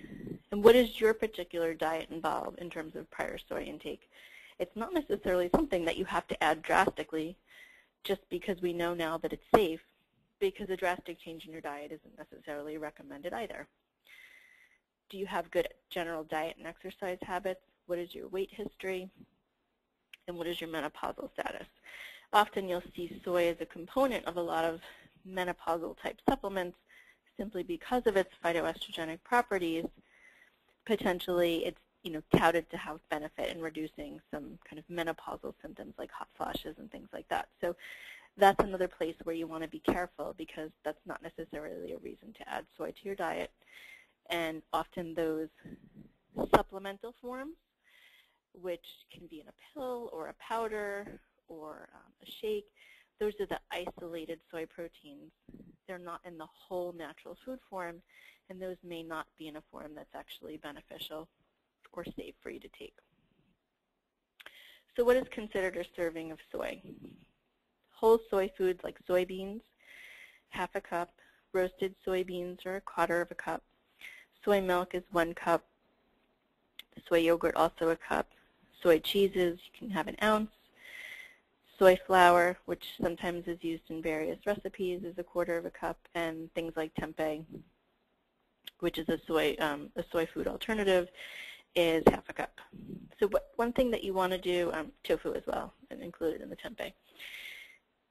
And what does your particular diet involve in terms of prior soy intake? It's not necessarily something that you have to add drastically just because we know now that it's safe, because a drastic change in your diet isn't necessarily recommended either. Do you have good general diet and exercise habits? What is your weight history? And what is your menopausal status? Often you'll see soy as a component of a lot of menopausal type supplements simply because of its phytoestrogenic properties. Potentially it's touted to have benefit in reducing some kind of menopausal symptoms like hot flashes and things like that. So that's another place where you want to be careful because that's not necessarily a reason to add soy to your diet. And often those supplemental forms, which can be in a pill or a powder or a shake, those are the isolated soy proteins. They're not in the whole natural food form, and those may not be in a form that's actually beneficial or safe for you to take. So what is considered a serving of soy? Whole soy foods like soybeans, half a cup, roasted soybeans or 1/4 cup, soy milk is 1 cup, soy yogurt also 1 cup, soy cheeses, you can have 1 ounce, soy flour, which sometimes is used in various recipes, is 1/4 cup, and things like tempeh, which is a soy food alternative, is 1/2 cup. So one thing that you want to do, tofu as well, and included in the tempeh.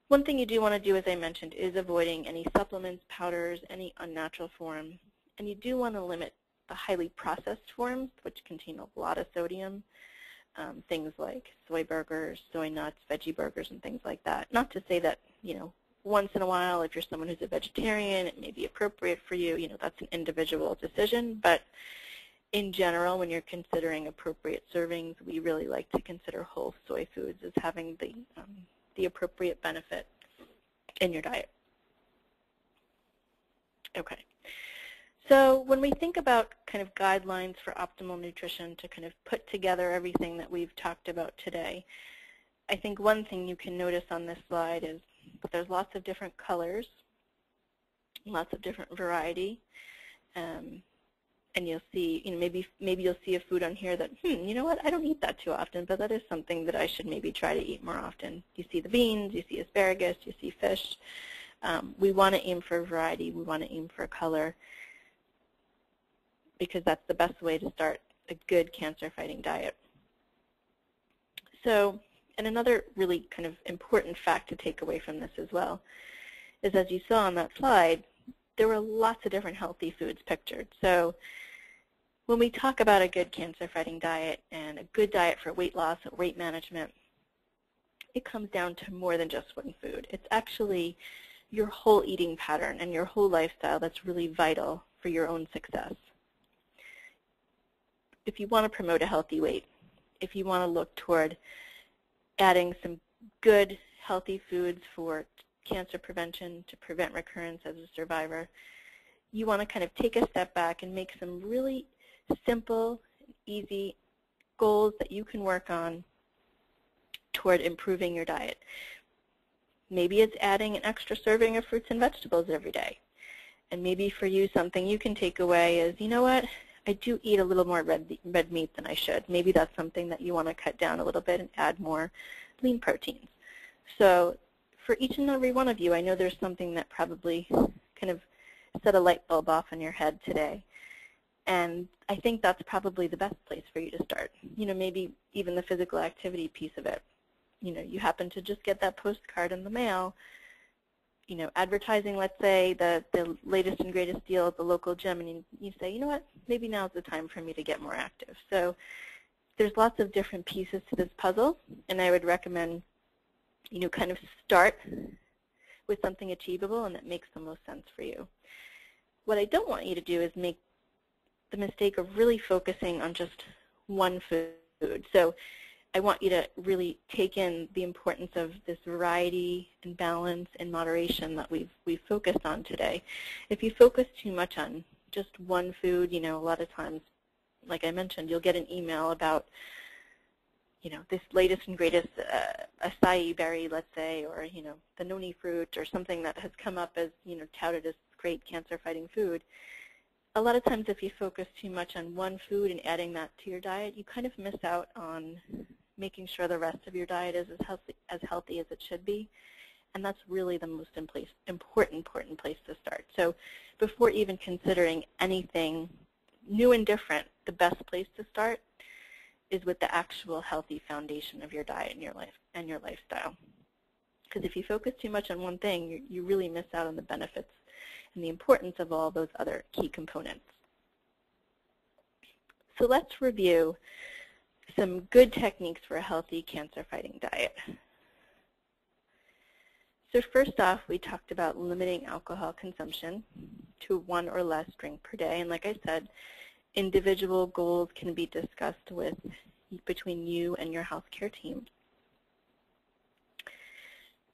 One thing you do want to do, as I mentioned, is avoiding any supplements, powders, any unnatural form, and you do want to limit the highly processed forms, which contain a lot of sodium. Things like soy burgers, soy nuts, veggie burgers, and things like that. Not to say that, once in a while, if you're someone who's a vegetarian, it may be appropriate for you. That's an individual decision. But in general, when you're considering appropriate servings, we really like to consider whole soy foods as having the appropriate benefit in your diet. Okay. So when we think about kind of guidelines for optimal nutrition to kind of put together everything that we've talked about today, I think one thing you can notice on this slide is that there's lots of different colors, lots of different variety, and you'll see, maybe you'll see a food on here that, I don't eat that too often, but that is something that I should maybe try to eat more often. You see the beans, you see asparagus, you see fish. We want to aim for variety, we want to aim for color, because that's the best way to start a good cancer-fighting diet. So, and another really kind of important fact to take away from this as well is, as you saw on that slide, there were lots of different healthy foods pictured. So When we talk about a good cancer-fighting diet and a good diet for weight loss and weight management, it comes down to more than just one food. It's actually your whole eating pattern and your whole lifestyle that's really vital for your own success. If you want to promote a healthy weight, if you want to look toward adding some good, healthy foods for cancer prevention to prevent recurrence as a survivor, you want to kind of take a step back and make some really simple, easy goals that you can work on toward improving your diet. Maybe it's adding an extra serving of fruits and vegetables every day. And maybe for you, something you can take away is, you know what, I do eat a little more red meat than I should. Maybe that's something that you want to cut down a little bit and add more lean proteins. So for each and every one of you, I know there's something that probably kind of set a light bulb off in your head today. And I think that's probably the best place for you to start. You know, maybe even the physical activity piece of it. You know, you happen to just get that postcard in the mail, you know, advertising, let's say, the latest and greatest deal at the local gym, and you say, you know what, maybe now's the time for me to get more active. So there's lots of different pieces to this puzzle, and I would recommend, you know, kind of start with something achievable and that makes the most sense for you. What I don't want you to do is make the mistake of really focusing on just one food. So I want you to really take in the importance of this variety and balance and moderation that we've focused on today. If you focus too much on just one food, you know, a lot of times, like I mentioned, you'll get an email about, you know, this latest and greatest acai berry, let's say, or, you know, the noni fruit or something that has come up as, you know, touted as great cancer-fighting food. A lot of times if you focus too much on one food and adding that to your diet, you kind of miss out on making sure the rest of your diet is as healthy as it should be. And that's really the most important place to start. So before even considering anything new and different, the best place to start is with the actual healthy foundation of your diet and your life and your lifestyle. Because if you focus too much on one thing, you really miss out on the benefits and the importance of all those other key components. So let's review some good techniques for a healthy cancer-fighting diet. So first off, we talked about limiting alcohol consumption to one or less drink per day. And like I said, individual goals can be discussed between you and your healthcare team.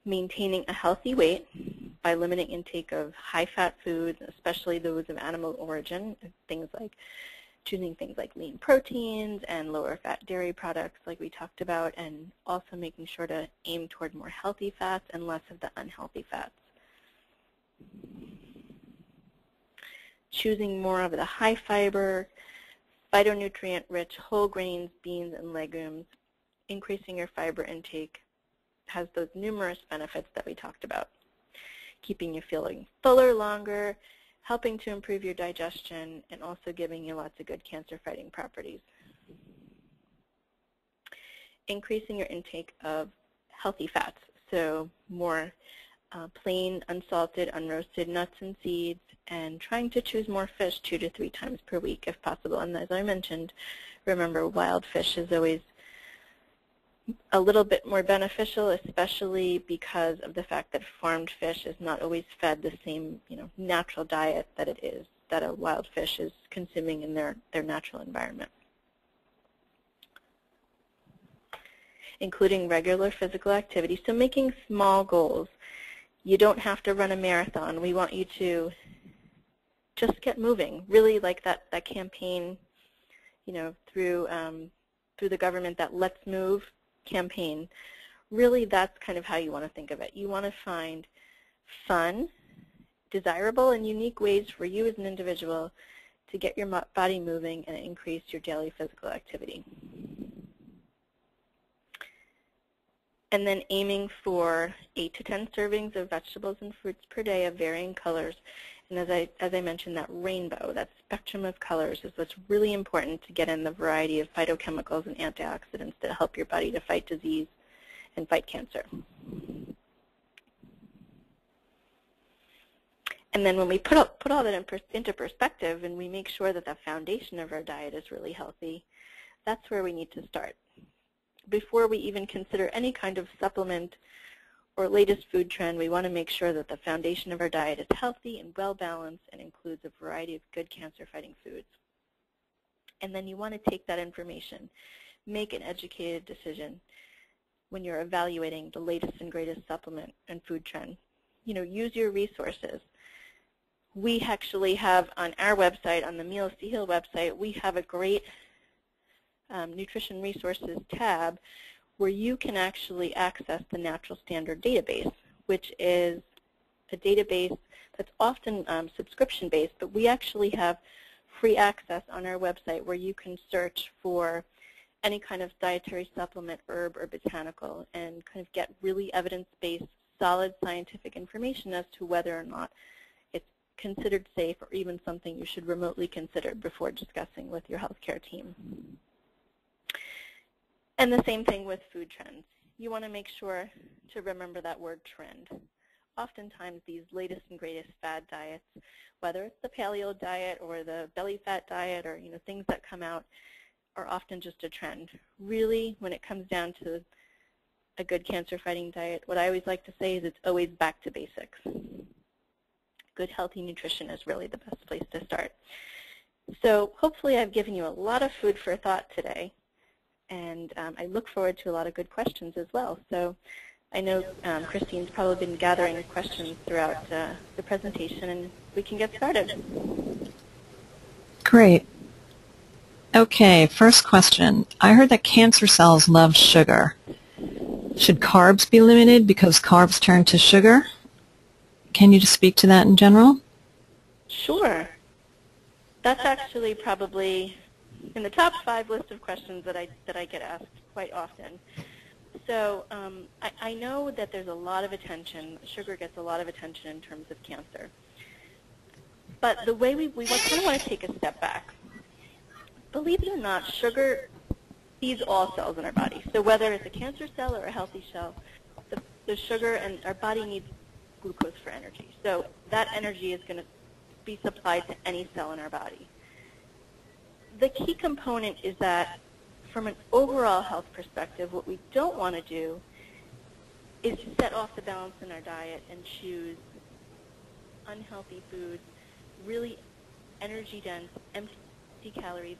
Maintaining a healthy weight by limiting intake of high-fat foods, especially those of animal origin, things like choosing things like lean proteins and lower-fat dairy products like we talked about, and also making sure to aim toward more healthy fats and less of the unhealthy fats. Choosing more of the high-fiber, phytonutrient-rich whole grains, beans, and legumes, increasing your fiber intake has those numerous benefits that we talked about. Keeping you feeling fuller longer, helping to improve your digestion, and also giving you lots of good cancer-fighting properties. Increasing your intake of healthy fats, so more plain, unsalted, unroasted nuts and seeds, and trying to choose more fish 2 to 3 times per week if possible. And as I mentioned, remember, wild fish is always a little bit more beneficial, especially because of the fact that farmed fish is not always fed the same, you know, natural diet that it is, that a wild fish is consuming in their natural environment. Including regular physical activity, so making small goals. You don't have to run a marathon. We want you to just get moving, really, like that campaign, you know, through the government, that Let's Move campaign. Really, that's kind of how you want to think of it. You want to find fun, desirable, and unique ways for you as an individual to get your body moving and increase your daily physical activity. And then aiming for 8 to 10 servings of vegetables and fruits per day of varying colors. And as I mentioned, that rainbow, that spectrum of colors is what's really important to get in the variety of phytochemicals and antioxidants that help your body to fight disease and fight cancer. And then when we put all that into perspective and we make sure that the foundation of our diet is really healthy, that's where we need to start. Before we even consider any kind of supplement or latest food trend, we want to make sure that the foundation of our diet is healthy and well-balanced and includes a variety of good cancer-fighting foods. And then you want to take that information, make an educated decision when you're evaluating the latest and greatest supplement and food trend. You know, use your resources. We actually have on our website, on the Meals to Heal website, we have a great nutrition resources tab where you can actually access the Natural Standard database, which is a database that's often subscription-based, but we actually have free access on our website where you can search for any kind of dietary supplement, herb, or botanical, and kind of get really evidence-based, solid scientific information as to whether or not it's considered safe or even something you should remotely consider before discussing with your healthcare team. And the same thing with food trends. You want to make sure to remember that word trend. Oftentimes these latest and greatest fad diets, whether it's the paleo diet or the belly fat diet or things that come out, are often just a trend. Really, when it comes down to a good cancer-fighting diet, what I always like to say is it's always back to basics. Good healthy nutrition is really the best place to start. So hopefully I've given you a lot of food for thought today. And I look forward to a lot of good questions as well. So I know Christine's probably been gathering questions throughout the presentation, and we can get started. Great. Okay, first question. I heard that cancer cells love sugar. Should carbs be limited because carbs turn to sugar? Can you just speak to that in general? Sure. That's actually probably in the top 5 list of questions that I get asked quite often. So I know that there's a lot of attention, sugar gets a lot of attention in terms of cancer. But the way we kind of want to take a step back. Believe it or not, sugar feeds all cells in our body. So whether it's a cancer cell or a healthy cell, the sugar, and our body needs glucose for energy. So that energy is going to be supplied to any cell in our body. The key component is that from an overall health perspective, what we don't want to do is set off the balance in our diet and choose unhealthy foods, really energy-dense, empty calories,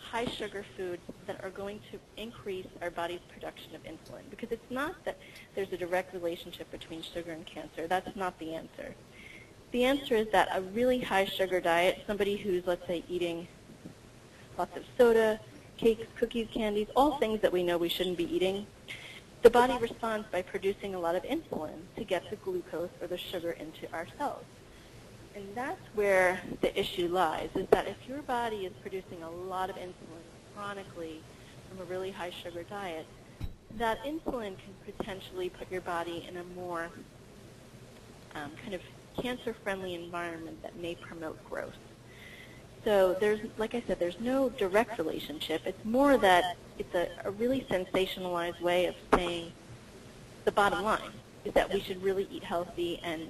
high sugar foods that are going to increase our body's production of insulin. Because it's not that there's a direct relationship between sugar and cancer. That's not the answer. The answer is that a really high sugar diet, somebody who's, let's say, eating lots of soda, cakes, cookies, candies, all things that we know we shouldn't be eating, the body responds by producing a lot of insulin to get the glucose or the sugar into our cells. And that's where the issue lies, is that if your body is producing a lot of insulin chronically from a really high sugar diet, that insulin can potentially put your body in a more kind of cancer-friendly environment that may promote growth. So there's, like I said, there's no direct relationship. It's more that it's a really sensationalized way of saying the bottom line is that we should really eat healthy and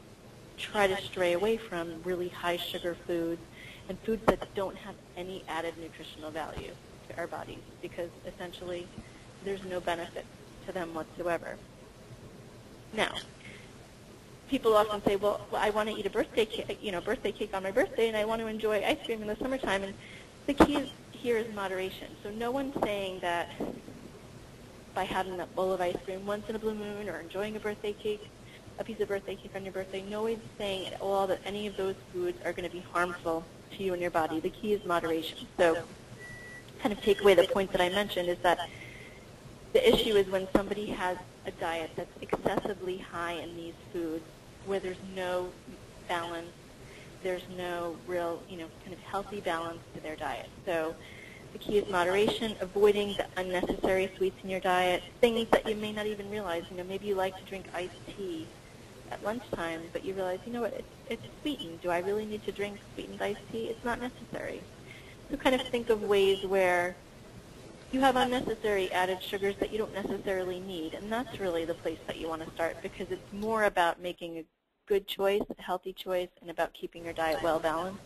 try to stray away from really high sugar foods and foods that don't have any added nutritional value to our bodies, because essentially there's no benefit to them whatsoever. Now, people often say, well, I want to eat a birthday cake on my birthday, and I want to enjoy ice cream in the summertime. And the key here is moderation. So no one's saying that by having a bowl of ice cream once in a blue moon or enjoying a birthday cake, a piece of birthday cake on your birthday, no one's saying at all that any of those foods are going to be harmful to you and your body. The key is moderation. So kind of take away the point that I mentioned is that the issue is when somebody has a diet that's excessively high in these foods, where there's no balance, there's no real, kind of healthy balance to their diet. So the key is moderation, avoiding the unnecessary sweets in your diet, things that you may not even realize. Maybe you like to drink iced tea at lunchtime, but you realize, it's sweetened. Do I really need to drink sweetened iced tea? It's not necessary. So kind of think of ways where you have unnecessary added sugars that you don't necessarily need, and that's really the place that you want to start, because it's more about making a good choice, a healthy choice, and about keeping your diet well balanced,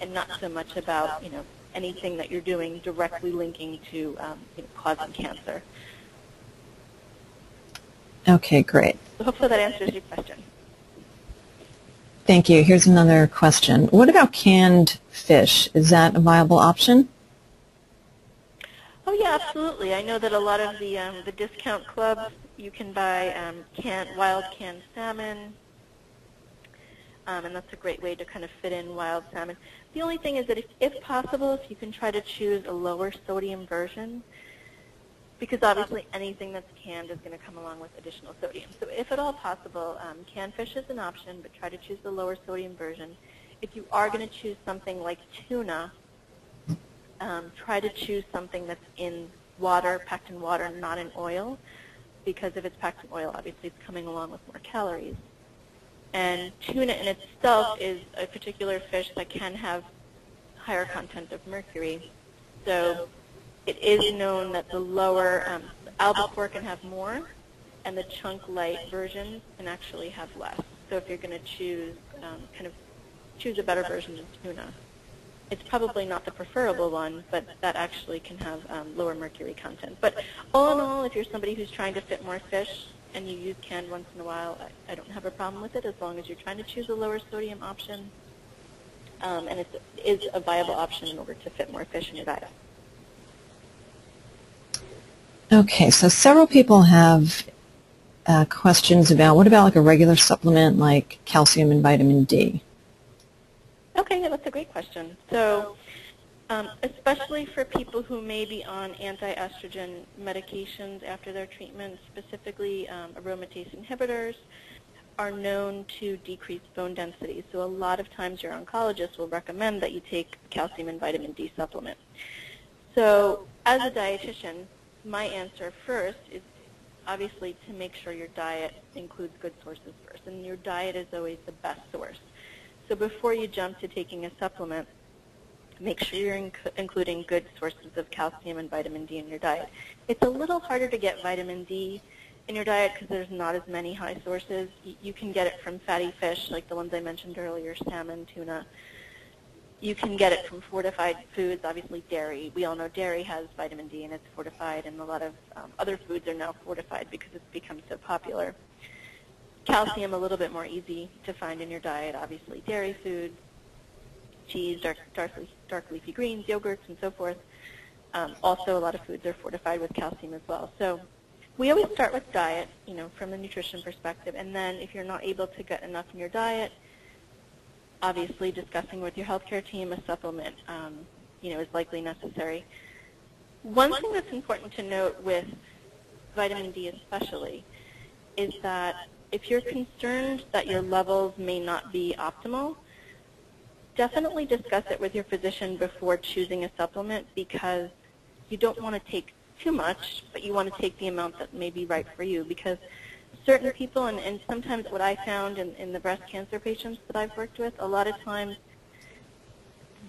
and not so much about, you know, anything that you're doing directly linking to causing cancer. Okay, great. So hopefully that answers your question. Thank you. Here's another question. What about canned fish? Is that a viable option? Oh yeah, absolutely. I know that a lot of the discount clubs, you can buy wild canned salmon, and that's a great way to kind of fit in wild salmon. The only thing is that if possible, if you can try to choose a lower sodium version, because obviously anything that's canned is going to come along with additional sodium. So if at all possible, canned fish is an option, but try to choose the lower sodium version. If you are going to choose something like tuna, try to choose something that's in water, packed in water, not in oil, because if it's packed in oil, obviously it's coming along with more calories. And tuna in itself is a particular fish that can have higher content of mercury. So it is known that the lower albacore can have more, and the chunk light versions can actually have less. So if you're going to choose, choose a better version of tuna. It's probably not the preferable one, but that actually can have lower mercury content. But all in all, if you're somebody who's trying to fit more fish and you use canned once in a while, I don't have a problem with it as long as you're trying to choose a lower sodium option, and it is a viable option in order to fit more fish in your diet. Okay, so several people have questions about what about like a regular supplement like calcium and vitamin D? Okay, yeah, that's a great question. So especially for people who may be on anti-estrogen medications after their treatment, specifically aromatase inhibitors are known to decrease bone density. So a lot of times your oncologist will recommend that you take calcium and vitamin D supplement. So as a dietitian, my answer first is obviously to make sure your diet includes good sources first, and your diet is always the best source. So before you jump to taking a supplement, make sure you're including good sources of calcium and vitamin D in your diet. It's a little harder to get vitamin D in your diet because there's not as many high sources. You can get it from fatty fish like the ones I mentioned earlier, salmon, tuna. You can get it from fortified foods, obviously dairy. We all know dairy has vitamin D and it's fortified, and a lot of other foods are now fortified because it's become so popular. Calcium, a little bit more easy to find in your diet, obviously dairy foods, cheese, dark leafy greens, yogurts, and so forth. Also, a lot of foods are fortified with calcium as well. So we always start with diet, you know, from the nutrition perspective, and then if you're not able to get enough in your diet, obviously, discussing with your healthcare team a supplement, is likely necessary. One thing that's important to note with vitamin D especially is that if you're concerned that your levels may not be optimal, definitely discuss it with your physician before choosing a supplement, because you don't want to take too much, but you want to take the amount that may be right for you, because certain people, and sometimes what I found in the breast cancer patients that I've worked with, a lot of times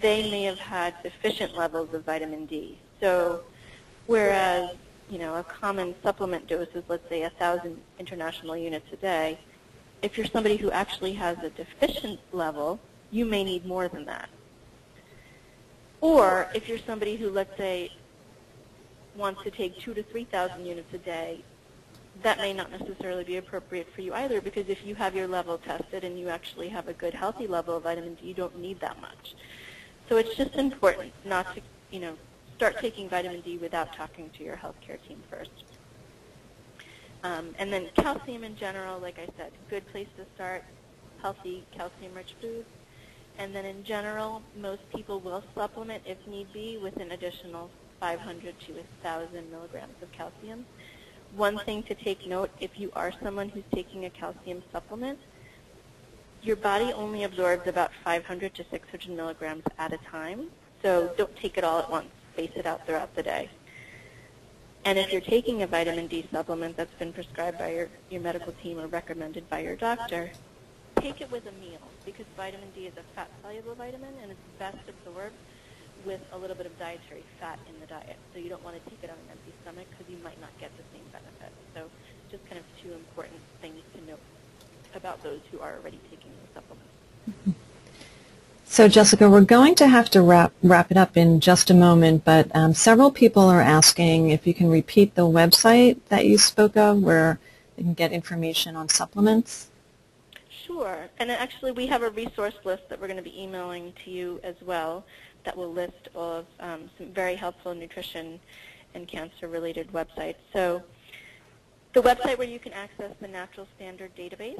they may have had deficient levels of vitamin D. So whereas, you know, a common supplement dose is, let's say, 1,000 international units a day, if you're somebody who actually has a deficient level, you may need more than that. Or if you're somebody who, let's say, wants to take 2,000 to 3,000 units a day, that may not necessarily be appropriate for you either, because if you have your level tested and you actually have a good healthy level of vitamin D, you don't need that much. So it's just important not to, you know, start taking vitamin D without talking to your healthcare team first. And then calcium in general, like I said, good place to start, healthy calcium-rich foods. And then in general, most people will supplement if need be with an additional 500 to 1,000 milligrams of calcium. One thing to take note, if you are someone who's taking a calcium supplement, your body only absorbs about 500 to 600 milligrams at a time, so don't take it all at once. Space it out throughout the day. And if you're taking a vitamin D supplement that's been prescribed by your medical team or recommended by your doctor, take it with a meal, because vitamin D is a fat-soluble vitamin and it's best absorbed with a little bit of dietary fat in the diet. So you don't want to take it on an empty stomach because you might not get the same benefit. So just kind of two important things to note. about those who are already taking the supplement. Mm-hmm. So, Jessica, we're going to have to wrap it up in just a moment, but several people are asking if you can repeat the website that you spoke of where they can get information on supplements. Sure. And actually, we have a resource list that we're going to be emailing to you as well that will list all of some very helpful nutrition and cancer-related websites. So the website where you can access the Natural Standard database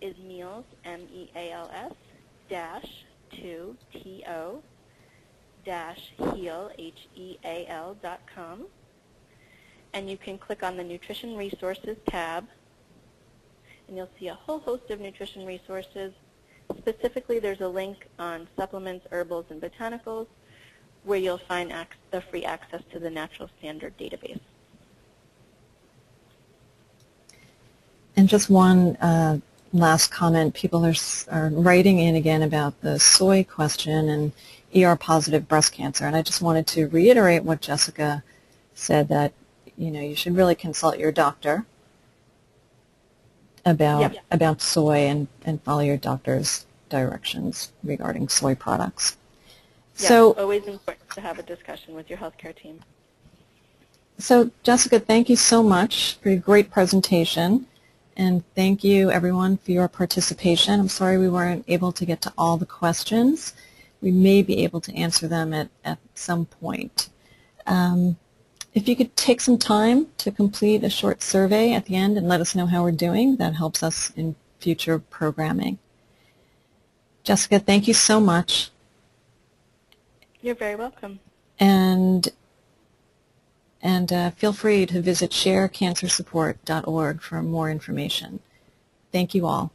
is meals, M-E-A-L-S, -to-heal, H-E-A-L.com. And you can click on the Nutrition Resources tab, and you'll see a whole host of nutrition resources. Specifically, there's a link on supplements, herbals, and botanicals where you'll find the free access to the Natural Standard database. And just one last comment. People are writing in again about the soy question and ER-positive breast cancer. And I just wanted to reiterate what Jessica said, that you should really consult your doctor about soy and follow your doctor's directions regarding soy products. Yeah, so always important to have a discussion with your healthcare team. So Jessica, thank you so much for your great presentation. And thank you, everyone, for your participation. I'm sorry we weren't able to get to all the questions. We may be able to answer them at some point. If you could take some time to complete a short survey at the end and let us know how we're doing, that helps us in future programming. Jessica, thank you so much. You're very welcome. And feel free to visit sharecancersupport.org for more information. Thank you all.